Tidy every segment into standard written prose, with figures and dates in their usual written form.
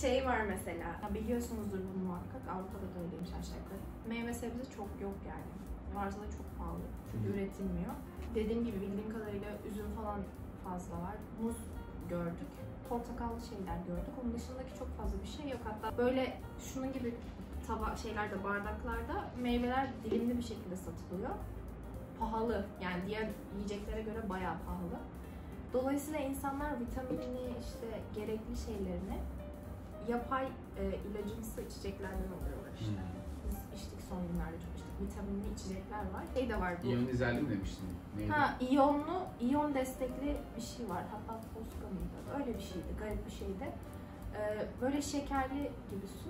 Şey var mesela, biliyorsunuzdur bunu muhakkak, Avrupa'da da öyleymiş aşağı yukarı. Meyve sebze çok yok yani. Varsa da çok pahalı çünkü üretilmiyor. Dediğim gibi bildiğim kadarıyla üzüm falan fazla var. Muz gördük. Portakallı şeyler gördük. Onun dışındaki çok fazla bir şey yok. Hatta böyle şunun gibi şeylerde, bardaklarda meyveler dilimli bir şekilde satılıyor. Pahalı. Yani diğer yiyeceklere göre bayağı pahalı. Dolayısıyla insanlar vitaminini, işte gerekli şeylerini yapay ilacımsı içeceklerden alıyorlar işte. Biz içtik son günlerde çok içtik. Vitaminli içecekler var. Şey de var bu. İyonizerli mi demiştin? Neydi? Ha, iyonlu, iyon destekli bir şey var. Hatta Costco mıydı? Öyle bir şeydi. Garip bir şeydi. Böyle şekerli gibi su.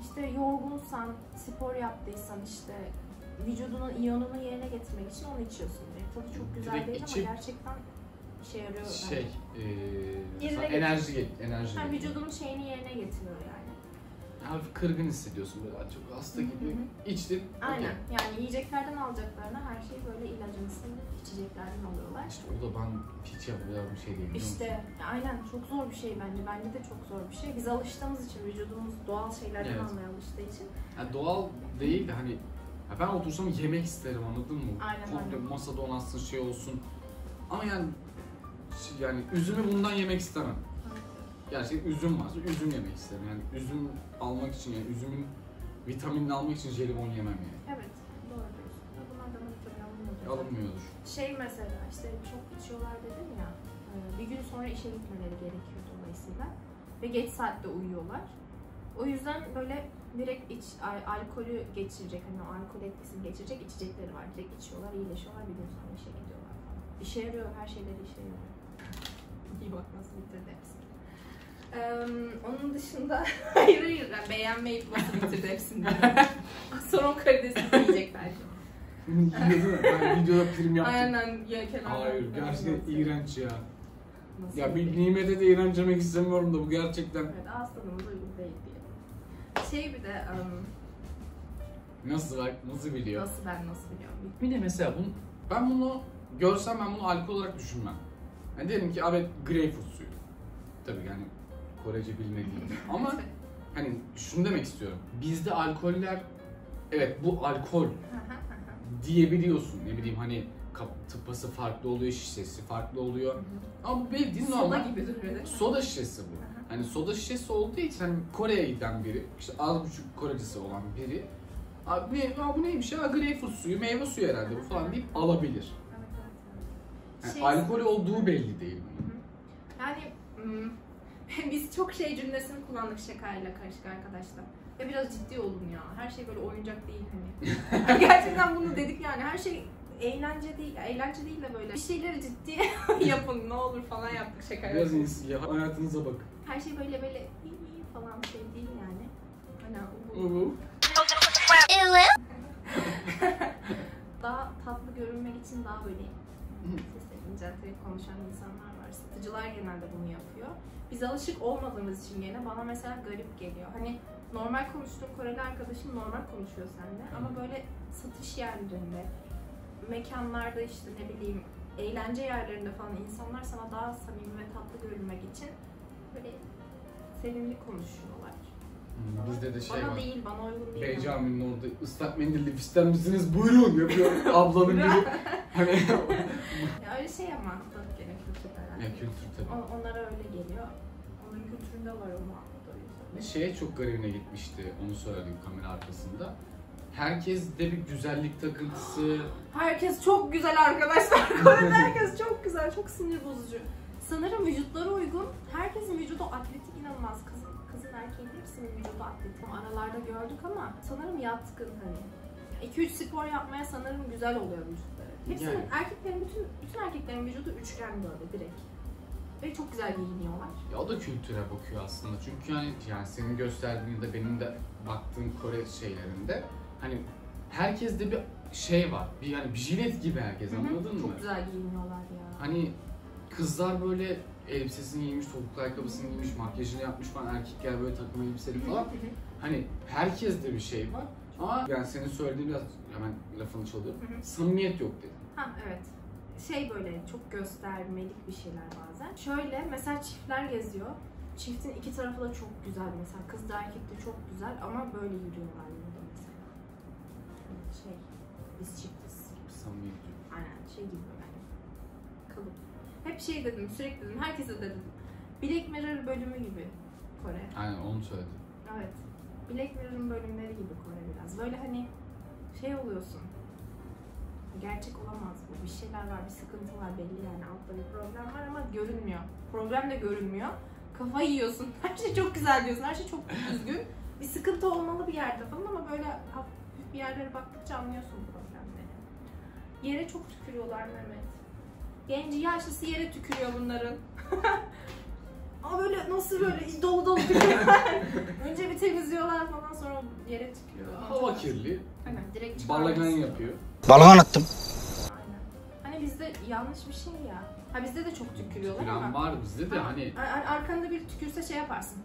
İşte yorgunsan, spor yaptıysan işte vücudunun iyonunu yerine getirmek için onu içiyorsun. Tadı çok güzel direkt değil ama gerçekten işe yarıyor. Şey, enerji. Yani vücudunun şeyini yerine getiriyor yani. Hafif kırgın hissediyorsun böyle, çok hasta gibi. İçtin. Aynen. Okay. Yani yiyeceklerden alacaklarına her şeyi böyle ilacımsı içeceklerden alıyorlar. İşte o da ben hiç yapmayacağım bir şey değil. İşte aynen, çok zor bir şey bence. Bence de çok zor bir şey. Biz alıştığımız için, vücudumuz doğal şeylerden almaya alıştığı için. Yani doğal değil de hani ben otursam yemek isterim, anladın mı? Aynen. Masada onansın, şey olsun. Ama yani üzümü bundan yemek istemem. Gerçekten üzüm varsa üzüm yemek isterim. Yani üzüm almak için, yani üzümün vitaminini almak için jelibon yemem yani. Evet, doğru diyorsun. Bunlardan vitamin alınmıyordur. Alınmıyordur. Şey mesela işte çok içiyorlar dedim ya, bir gün sonra işe gitmeleri gerekiyor dolayısıyla. Ve geç saatte uyuyorlar. O yüzden böyle direkt alkolü geçirecek, hani o alkol etkisini geçirecek içecekleri var. Direkt içiyorlar, iyileşiyorlar, bir gün sonra işe gidiyorlar falan. İşe yarıyor, her şeyleri işe yarıyor. İyi bak nasıl bitirdi hepsini. Onun dışında hayır yani beğenmeyip nasıl bitirdi hepsini. Sonra o kalitesini yiyecek belki. Ben videoda prim yaptım. Aynen. Hayır, gerçekten iğrenç ya. Nasıl ya bir nimete de iğrenç demek istemiyorum da bu gerçekten. Evet, aslanımız uygun değil diye. Şey bir de... Nasıl bak, nasıl biliyor? Nasıl ben nasıl biliyorum? Bir de mesela bunu, ben bunu görsem ben bunu alkol olarak düşünmem. Yani diyelim ki abi greyfurt suyu. Tabii yani Korece bilmediğim ama hani şunu demek istiyorum. Bizde alkoller, evet bu alkol diyebiliyorsun, ne bileyim hani tıpası farklı oluyor, şişesi farklı oluyor. Ama bu bildiğin normal soda gibi duruyor. Soda şişesi bu. Hani soda şişesi olduğu için hani Kore'ye giden biri, işte az buçuk Korecesi olan biri, abi bu neymiş ya, greyfurt suyu, meyve suyu herhalde bu falan deyip alabilir. Yani şey, alkol olduğu belli değil. Yani biz çok şey cümlesini kullandık şakayla karışık arkadaşlar. Ya biraz ciddi olun ya, her şey böyle oyuncak değil hani. Yani gerçekten bunu dedik yani, her şey eğlence değil de böyle bir şeyleri ciddi yapın ne olur falan yaptık şaka. Biraz iyisi ya, hayatınıza bakın. Her şey böyle iyi falan şey değil yani. Hani daha tatlı görünmek için daha böyle sesle incelterek konuşan insanlar var. Satıcılar genelde bunu yapıyor. Biz alışık olmadığımız için gene bana mesela garip geliyor. Hani normal konuştuğum Koreli arkadaşım normal konuşuyor seninle ama böyle satış yerlerinde, mekanlarda işte ne bileyim eğlence yerlerinde falan insanlar sana daha samimi ve tatlı görünmek için böyle sevimli konuşuyorlar. Bizde de şey bana var. Bana değil, bana uygun değil. Bey Camii'nin orada ıslak mendilli ister misiniz? Buyurun yapıyor ablanın gibi. Hani ya öyle şey ama tabii gene kültür herhalde. Ya kültür tabii. Onlara öyle geliyor. Onların kültüründe var o muhabbet o yüzden. Şeye çok garibine gitmişti, onu söyledim kamera arkasında. Herkes de bir güzellik takıntısı. Herkes çok güzel arkadaşlar. Kore'de herkes çok güzel, çok sinir bozucu. Sanırım vücutlara uygun. Herkesin vücudu atletik, inanılmaz. Kızın erkeğin hepsinin vücudu atletik. Aralarda gördük ama sanırım yatkın hani. 2-3 spor yapmaya sanırım güzel oluyor vücutları. Hepsinin yani. Erkeklerin bütün erkeklerin vücudu üçgen böyle direkt. Ve çok güzel giyiniyorlar. Ya o da kültüre bakıyor aslında. Çünkü yani senin gösterdiğinde benim de baktığım Kore şeylerinde hani herkes de bir şey var, bir yani bir jilet gibi herkes, anladın mı? Çok güzel giyiniyorlar ya. Hani kızlar böyle elbisesini giymiş, topuklu ayakkabısını giymiş, makyajını yapmış falan, erkekler böyle takım elbiseli falan. Hani herkes de bir şey var ama yani senin söylediğin biraz, hemen lafını çalıyorum, samimiyet yok dedim. Ha evet. Şey böyle çok göstermelik bir şeyler bazen. Şöyle mesela çiftler geziyor. çiftin iki tarafı da çok güzel mesela. Kız da erkek de çok güzel ama böyle yürüyorlar burada mesela. Şey, biz çiftiz. Samimi. Aynen şey gibi yani. Kalıp. Hep şey dedim, sürekli dedim, herkese dedim. Black Mirror bölümü gibi Kore. Aynen onu söyledim. Evet. Black Mirror'ın bölümleri gibi Kore biraz. Böyle hani şey oluyorsun. Gerçek olamaz bu. Bir şeyler var, bir sıkıntı var belli yani. Altta bir problem var ama görünmüyor. Problem de görünmüyor. Kafayı yiyorsun. Her şey çok güzel diyorsun. Her şey çok düzgün. Bir sıkıntı olmalı bir yerde falan ama böyle hafif bir yerlere baktıkça anlıyorsun problemleri. Yere çok tükürüyorlar Mehmet. Genci yaşlısı yere tükürüyor bunların. Ama böyle nasıl böyle dolu dolu tükürüyorlar. Önce bir temizliyorlar falan sonra yere tükürüyorlar. Hava kirli. Hemen direkt çıkarmıyorsun. Balagan yapıyor. Balgan attım. Aynen. Hani bizde yanlış bir şey ya. Ha bizde de çok tükürüyorlar ama. Tüküren var bizde de hani. Arkanda bir tükürse şey yaparsın.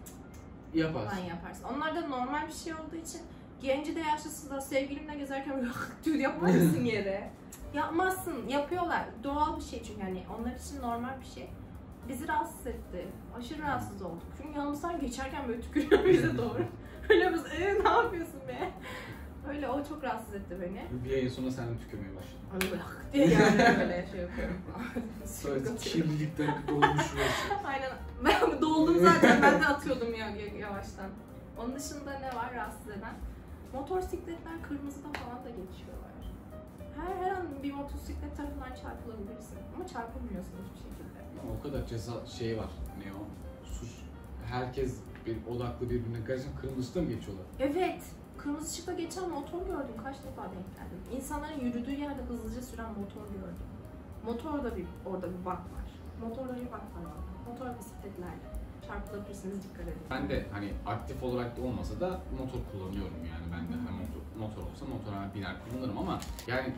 Yaparsın. Onlar da normal bir şey olduğu için genci de yaşlısı da sevgilimle gezerken tüy yapmazsın yere. Yapmazsın. Yapıyorlar. Doğal bir şey çünkü hani onlar için normal bir şey. Bizi rahatsız etti. Aşırı rahatsız olduk. Çünkü yanımızdan geçerken böyle tükürüyor bize doğru. Öyle biz ne yapıyorsun be? Öyle o çok rahatsız etti beni. Bir ayın sonra sen tükürmeye başladın. Hani bırak diye yani böyle şey yapıyorum. Sonra kirlilikten dolmuş şurası. Aynen. Ben doldum zaten. Ben de atıyordum ya yavaştan. Onun dışında ne var rahatsız eden? Motosikletler kırmızıda falan da geçiyorlar. Her an bir motosiklet tarafından çarpılabilirsin. Ama çarpılmıyorsun hiçbir şekilde. Ama o kadar ceza şey var. Ne o? Suç. Herkes odaklı birbirine karşı kırmızıda mı geçiyorlar? Evet. Kırmızı ışıkta geçen motor gördüm. Kaç defa denk geldim. İnsanların yürüdüğü yerde hızlıca süren motor gördüm. Orada bir bak var. Motorda bir bak var. Motor bisikletlerle çarpılabilirsiniz, dikkat edin. Ben de hani aktif olarak da olmasa da motor kullanıyorum yani. Ben de hani motor olsa motora biner kullanırım ama yani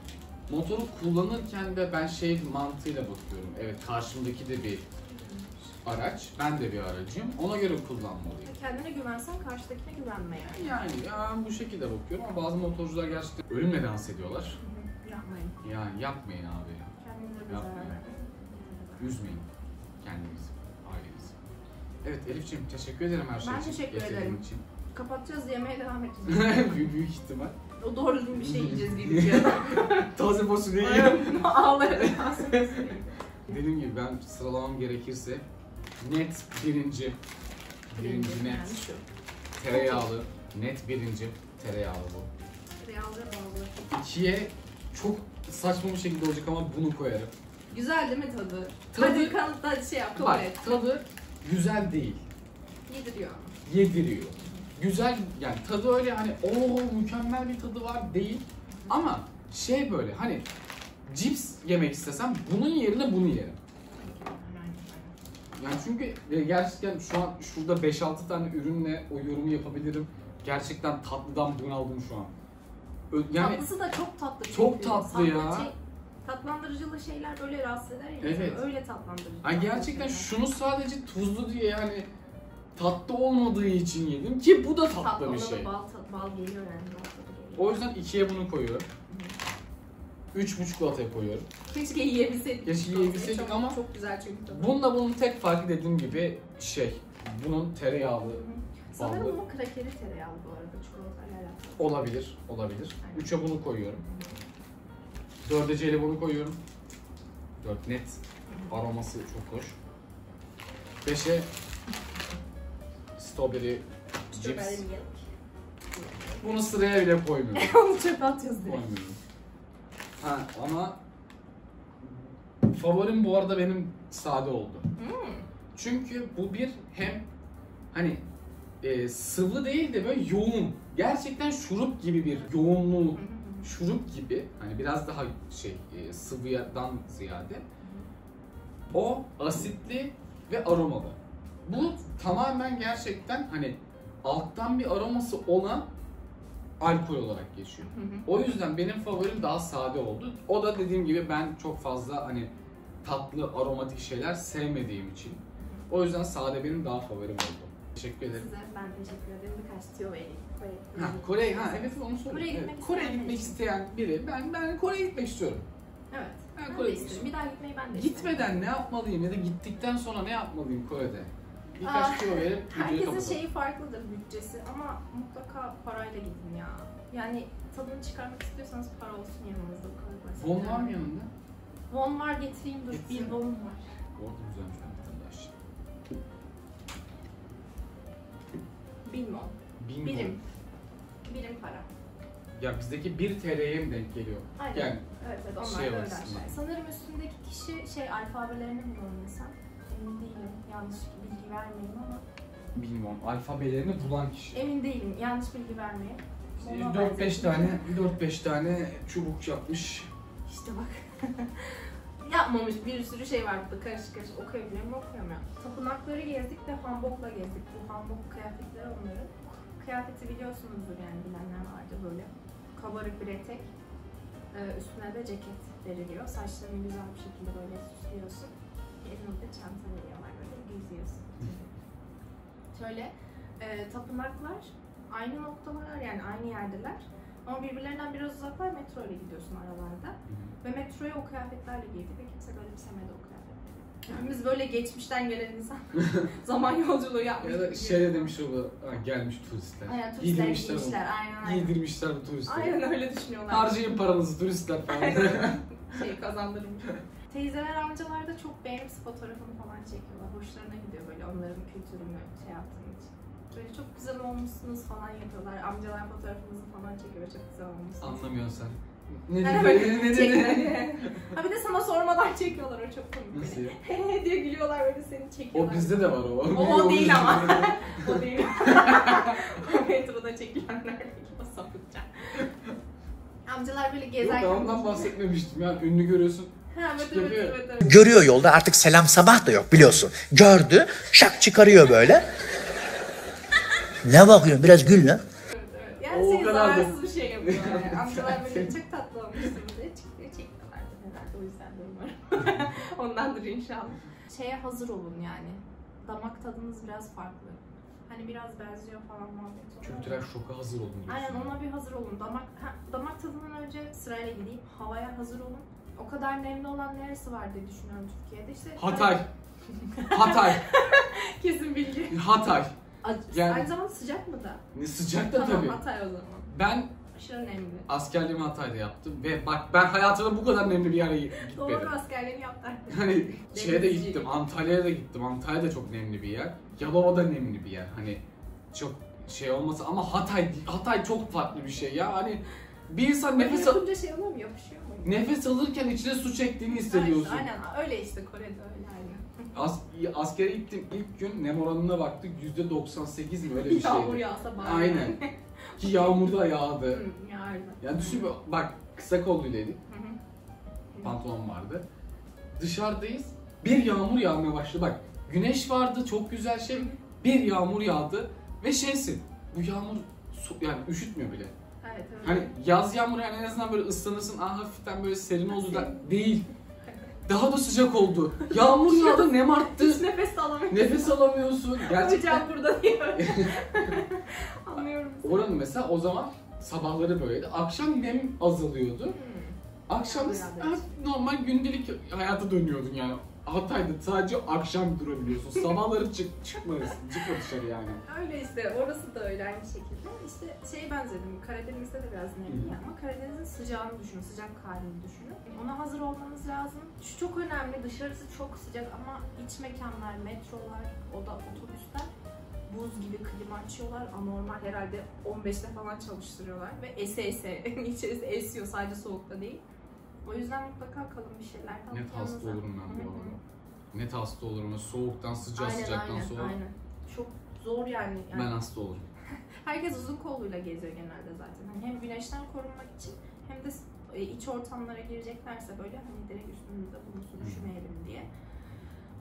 motoru kullanırken de ben şey mantığıyla bakıyorum. Evet karşımdaki de bir araç, ben de bir aracıyım. Ona göre kullanmalıyım. Kendine güvensen karşıdakine güvenme yani. Yani bu şekilde bakıyorum ama bazı motorcular gerçekten ölümle dans ediyorlar. Yapmayın. Yani yapmayın abi. Kendinize bir zarar verin. Üzmeyin kendinizi, ailenizi. Evet Elif'ciğim teşekkür ederim her şey için. Ben teşekkür ederim. Için. Kapatacağız, yemeğe devam edeceğiz. Büyük ihtimal. O doğru düzgün bir şey yiyeceğiz gibi ya. Taze fasulye yiyelim. Ağlarım taze fasulye. Dediğim gibi ben sıralamam gerekirse net birinci. Birinci net. Tereyağlı. Net birinci. Tereyağlı bu. Tereyağlı bağlı. İkiye çok saçma bir şekilde olacak ama bunu koyarım. Güzel değil mi tadı? Hadi kanıtla şey yap. Bak tadı güzel değil. Yediriyor. Yediriyor. Güzel yani tadı öyle hani ooo mükemmel bir tadı var değil. Ama şey böyle hani cips yemek istesem bunun yerine bunu yerim. Yani çünkü gerçekten şu an şurada 5-6 tane ürünle o yorumu yapabilirim. Gerçekten tatlıdan bunaldım şu an. Yani tatlısı da çok tatlı. Çok tatlı ya. Şey, tatlandırıcılı şeyler böyle rahatsız eder ya. Evet. Öyle tatlandırıcı. Yani gerçekten şunu sadece tuzlu diye yani tatlı olmadığı için yedim ki bu da tatlı bir şey. Bal geliyor yani. O yüzden 2'ye bunu koyuyorum. 3,5 lataya koyuyorum. Keşke yiyebilseydik. Ama çok güzel çünkü tabii. Bunun tek farkı dediğim gibi şey, bunun tereyağlı. Sanırım bunun krakeri tereyağlı bu arada, çikolatayla alakalı. Olabilir. Aynen. 3'e bunu koyuyorum. 4'e C'yle bunu koyuyorum. 4 net. Aroması çok hoş. 5'e strawberry cips. Bunu sıraya bile koymuyorum. Onu çöpe atıyoruz direkt. Koymuyorum. Ha, ama favorim bu arada benim sade oldu. Çünkü bu bir hem hani sıvı değil de böyle yoğun. Gerçekten şurup gibi bir yoğunluğu, şurup gibi hani biraz daha şey sıvıdan ziyade o asitli ve aromalı. Bu tamamen gerçekten hani alttan bir aroması ona alkol olarak geçiyor. O yüzden benim favorim daha sade oldu. O da dediğim gibi ben çok fazla hani tatlı, aromatik şeyler sevmediğim için. O yüzden sade benim daha favorim oldu. Teşekkür ederim. Size ben teşekkür ederim. Birkaç tüyo vereyim. Kore'ye gitmek isteyen biri. Ben Kore'ye gitmek istiyorum. Evet. Ben Kore'ye gitmek istiyorum. Bir daha gitmeyi ben de istiyorum. Gitmeden ne yapmalıyım ya da gittikten sonra ne yapmalıyım Kore'de? birkaç kilo verip herkesin şeyi farklıdır, bütçesi, ama mutlaka parayla gidin ya. Yani tadını çıkarmak istiyorsanız para olsun yanınızda. Von var mı yanında? Von var, getireyim dur. Bir von var. Von da güzelmiş arkadaş. 1000 won. 1000 birim. Birim para. Ya bizdeki 1 TL'ye mi denk geliyor? Aynen. Yani evet, evet, onlar şey da öyle. Sanırım üstündeki kişi şey alfabelerini bulan insan. Emin değilim. Yanlış bilgi vermeyeyim ama. Bilmiyorum. Alfabelerini bulan kişi. Emin değilim. Yanlış bilgi vermeyeyim. 4-5 tane çubuk yapmış. İşte bak. Yapmamış, bir sürü şey var burada, karışık karışık, okuyabilirim okuyamıyorum ya. Tapınakları gezdik de hanbokla gezdik. Bu hanbok kıyafetleri onların. Kıyafeti biliyorsunuzdur yani, bilenler vardı, böyle kabarık bir etek. Üstüne de ceket veriliyor. Saçlarını güzel bir şekilde böyle süslüyorsun. Elinde çanta veriyorlar, böyle geziyorsun. Şöyle tapınaklar aynı noktalar, yani aynı yerdeler. Ama birbirlerinden biraz uzaklar, metro ile gidiyorsun aralarda. Ve metroya o kıyafetlerle girdi ve kimse garipsemedi o kıyafetleri. Hepimiz böyle geçmişten gelen insan zaman yolculuğu yapmış. Ya da şey demiş oldu, gelmiş turistler. Aynen, turistler giydirmişler, aynen. Giydirmişler bu turistleri. Aynen öyle düşünüyorlar. Harcayın paranızı turistler falan. Şey kazandırmış. Teyzeler, amcalar da çok beğenmiş, fotoğrafını falan çekiyorlar. Hoşlarına gidiyor böyle onların kültürünü şey yaptığın için. Böyle çok güzel olmuşsunuz falan yapıyorlar. Amcalar fotoğrafınızı falan çekiyor. Çok güzel olmuşsunuz. Anlamıyorsun sen. Ne? Ha bir de sana sormadan çekiyorlar. O çok komik. Nasıl ya? Diye gülüyorlar böyle, seni çekiyorlar. O bizde de var o. O değil ama. O değil. O metroda çekilenler. O sapıkça. Amcalar böyle gezerken... Yok, ben ondan bahsetmemiştim ya. Ünlü görüyorsun. Ha, evet. Görüyor yolda, artık selam sabah da yok biliyorsun. Gördü, şak çıkarıyor böyle. Ne bakıyorsun? Biraz gül lan. Evet, evet. Yani seni zararsız bir şey yapıyorlar yani. Amcalar böyle çok tatlı olmuşsunuz diye çektiler. O yüzden de umarım. Ondandır inşallah. Şeye hazır olun yani. Damak tadınız biraz farklı. Hani biraz benziyor falan muhabbet. Kültürel şoka hazır olun diyorsun. Aynen, ona bir hazır olun. Damak tadından önce sırayla gideyim. Havaya hazır olun. O kadar nemli olan neresi var diye düşünüyorum Türkiye'de. İşte Hatay. Hatay. Kesin bilgi. Hatay. Yani, aynı zamanda sıcak mı da? Ne sıcak da tamam, tabii. Hatay o zaman. Ben aşırı nemli. Askerliğimi Hatay'da yaptım ve bak ben hayatımda bu kadar nemli bir yere gitmedim. Doğru, askerliğini yaptım. Hani şeye de gittim, Antalya'ya da gittim. Antalya da çok nemli bir yer. Yalova da nemli bir yer. Hani çok şey olmasa ama Hatay çok farklı bir şey ya. Hani bir insan nefes alınca şey oluyor mu? Yapışıyor mu? Nefes alırken içine su çektiğini hissediyorsun. Aynen, öyle işte, Kore'de öyle aynen. Askere gittim, ilk gün nem oranına baktık, %98 mi öyle bir şey. Yağmur yağsa bari. Aynen. Ki yağmur da yağdı. Yağdı. Yani düşün bak, kısa kolluydaydık. Pantolon vardı. Dışarıdayız, bir yağmur yağmaya başladı. Bak, güneş vardı, çok güzel şey. Bir yağmur yağdı ve şeysin, bu yağmur yani üşütmüyor bile. Evet, evet. Hani yaz yağmuru yani en azından böyle ıslanırsın, hafiften böyle serin oldu da değil. Daha da sıcak oldu. Yağmur yağdı, nem arttı. Hiç nefes alamıyorsun. Nefes alamıyorsun. Gerçekten burada değil. Anlıyorum. Oranın mesela o zaman sabahları böyleydi. Akşam nem azalıyordu. Akşam normal gündelik hayata dönüyordun yani. Hatay'da sadece akşam durabiliyorsun. Sabahları çıkma dışarı yani. Öyle işte, orası da öyle aynı şekilde. İşte şey benzedim, Karadeniz'de de biraz nemli ama Karadeniz'in sıcağını düşünün, sıcak halini düşünün. Ona hazır olmanız lazım. Şu çok önemli, dışarısı çok sıcak ama iç mekanlar, metrolar, otobüsler buz gibi klima açıyorlar. Anormal, herhalde 15'te falan çalıştırıyorlar ve içerisi esiyor, sadece soğukta değil. O yüzden mutlaka kalın bir şeyler. Net hasta olurum ben bu arada. Net hasta olurum. Soğuktan sıcağa, sıcaktan soğuk. Aynen. Çok zor yani. Ben hasta olurum. Herkes uzun kolluyla geziyor genelde zaten. Hani hem güneşten korunmak için hem de iç ortamlara gireceklerse böyle hani direkt üstümüzde bunu düşmeyelim diye.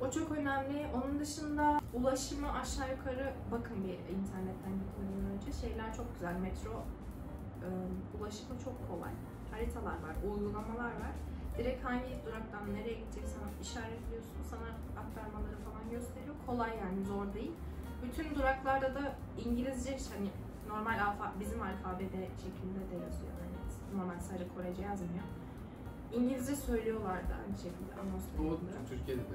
O çok önemli. Onun dışında ulaşımı aşağı yukarı bakın bir internetten gitmeden önce. Şeyler çok güzel. Metro ulaşımı çok kolay. Haritalar var, uygulamalar var. Direkt hangi duraktan nereye gidecek sana işaretliyorsun, sana aktarmaları falan gösteriyor. Kolay yani, zor değil. Bütün duraklarda da İngilizce, hani normal bizim alfabede şeklinde de yazıyor. Yani normal sarı Korece yazmıyor. İngilizce söylüyorlar da aynı şekilde anonslarında. O Türkiye'de de.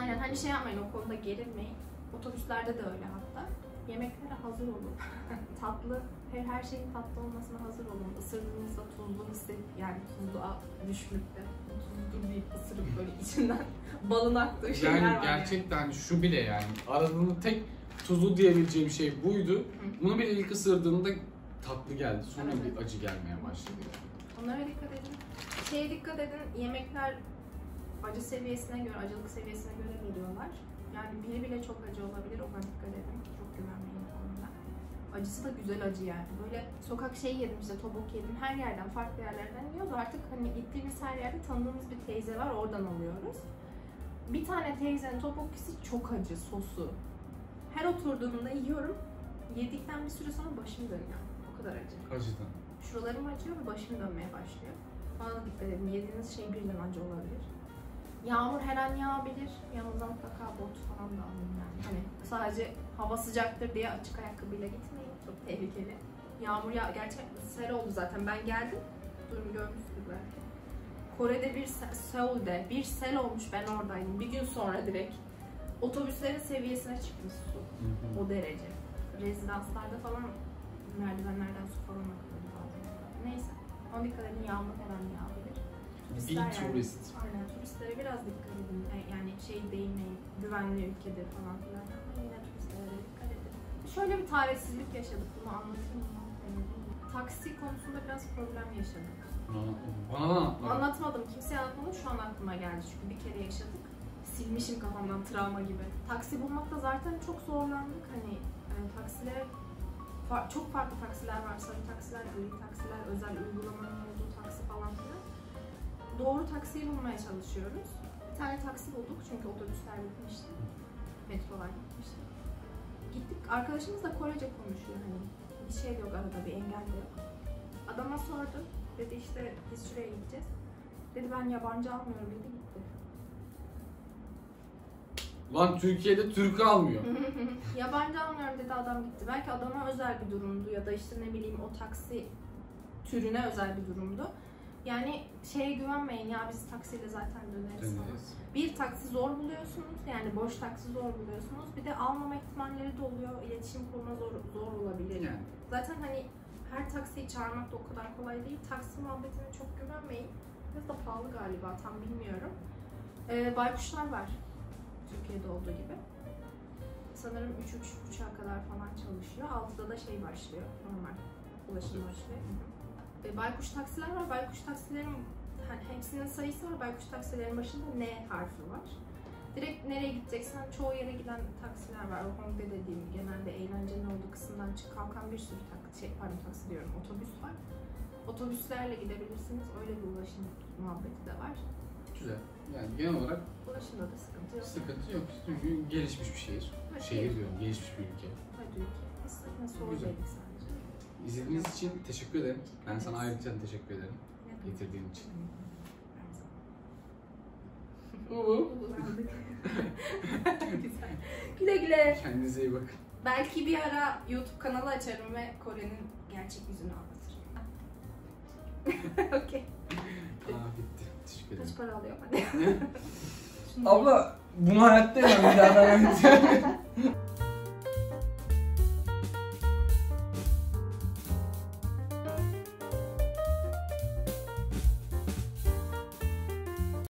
Aynen. Hani şey yapmayın, o konuda gerilmeyin. Otobüslerde de öyle hatta. Yemeklere hazır olun. Tatlı, her şeyin tatlı olmasına hazır olun. Isırdığınızda tuzlu hissedip, yani tuzluğa düşmekte. Tuzlu bir ısırıp böyle içinden balınak şeyler yani var. Gerçekten yani. Şu bile yani aradığını tek tuzlu diyebileceğim şey buydu. Bunu bile ilk ısırdığımda tatlı geldi. Sonra evet, bir acı gelmeye başladı. Onlara dikkat edin. Şeye dikkat edin, yemekler acı seviyesine göre, acılık seviyesine göre geliyorlar. Yani biri bile çok acı olabilir, ona dikkat edin. Çok güvenmeyin onunla. Acısı da güzel acı yani. Böyle sokak şeyi yedim işte, tobok yedim. Her yerden, farklı yerlerden yiyoruz. Artık hani gittiğimiz her yerde tanıdığımız bir teyze var, oradan alıyoruz. Bir tane teyzenin tobokisi çok acı, sosu. Her oturduğumda yiyorum. Yedikten bir süre sonra başım dönüyor. O kadar acı. Acıdan. Şuralarım acıyor ve başım dönmeye başlıyor. Ona da dikkat edin. Yediğiniz şey birden acı olabilir. Yağmur her an yağabilir. Yanınıza mutlaka bot falan da alın yani. Hani sadece hava sıcaktır diye açık ayakkabıyla gitmeyin. Çok tehlikeli. Yağmur ya gerçekten sel oldu zaten. Ben geldim. Durum görmüştür belki. Kore'de Seul'de bir sel olmuş. Ben oradaydım. Bir gün sonra direkt otobüslerin seviyesine çıkmış su. O derece. Rezidanslarda falan merdivenlerden su falan akıyordu bazen. Neyse. Ona dikkat edin. Yağmur her an yağabilir. Bir turist. Yani, aynen, turistlere biraz dikkat edin. Yani şey değinmeyin, güvenli ülkedir falan filan. Ama yine turistlere dikkat edin. Şöyle bir çaresizlik yaşadık, bunu anlatayım mı? Taksi konusunda biraz problem yaşadık. Bana anlatmadım, kimseye anlatmadım. Şu an aklıma geldi çünkü bir kere yaşadık. Silmişim kafamdan, travma gibi. Taksi bulmakta zaten çok zorlandık. Hani taksilere, çok farklı taksiler var. Sarı taksiler, gri taksiler, özel uygulamanın olduğu taksi falan filan. Doğru taksiyi bulmaya çalışıyoruz. Bir tane taksi bulduk çünkü otobüsler bitmişti. Metrolar bitmişti. Gittik, arkadaşımız da Korece konuşuyor hani. Bir şey de yok arada, bir engel de yok. Adama sordum. Dedi işte biz şuraya gideceğiz. Dedi ben yabancı almıyorum dedi, gitti. Lan Türkiye'de Türk almıyor. Yabancı almıyorum dedi, adam gitti. Belki adama özel bir durumdu ya da işte ne bileyim o taksi türüne özel bir durumdu. Yani şeye güvenmeyin ya, biz taksiyle zaten döneriz falan. Bir taksi zor buluyorsunuz, yani boş taksi zor buluyorsunuz. Bir de almama ihtimalleri de oluyor, iletişim kurma zor olabilir. Yani. Zaten hani her taksiyi çağırmak da o kadar kolay değil. Taksi muhabbetine çok güvenmeyin. Biraz da pahalı galiba, tam bilmiyorum. Baykuşlar var, Türkiye'de olduğu gibi. Sanırım 3-3.30'a kadar falan çalışıyor. 6'da da şey başlıyor, normal ulaşım başlıyor. Baykuş taksiler var. Baykuş taksilerin hani hepsinin sayısı var. Baykuş taksilerin başında N harfi var. Direkt nereye gideceksen çoğu yere giden taksiler var. Hongdae dediğim genelde eğlencenin olduğu kısımdan kalkan bir sürü otobüs var. Otobüslerle gidebilirsiniz. Öyle bir ulaşım muhabbeti de var. Güzel. Yani genel olarak ulaşımda da sıkıntı yok. Sıkıntı yok. Çünkü gelişmiş bir şehir. Hadi. Şehir diyorum. Gelişmiş bir ülke. Hadi ülke. Biz nasıl oradaydık sen? İzlediğiniz için teşekkür ederim. Ben sana ayrıca teşekkür ederim. Getirdiğin için. Güzel. Güle güle. Kendinize iyi bakın. Belki bir ara YouTube kanalı açarım ve Kore'nin gerçek yüzünü anlatırım. Okey. Bitti. Teşekkür ederim. Kaç para alıyor bana? Abla bunu hayatta ya. Bir daha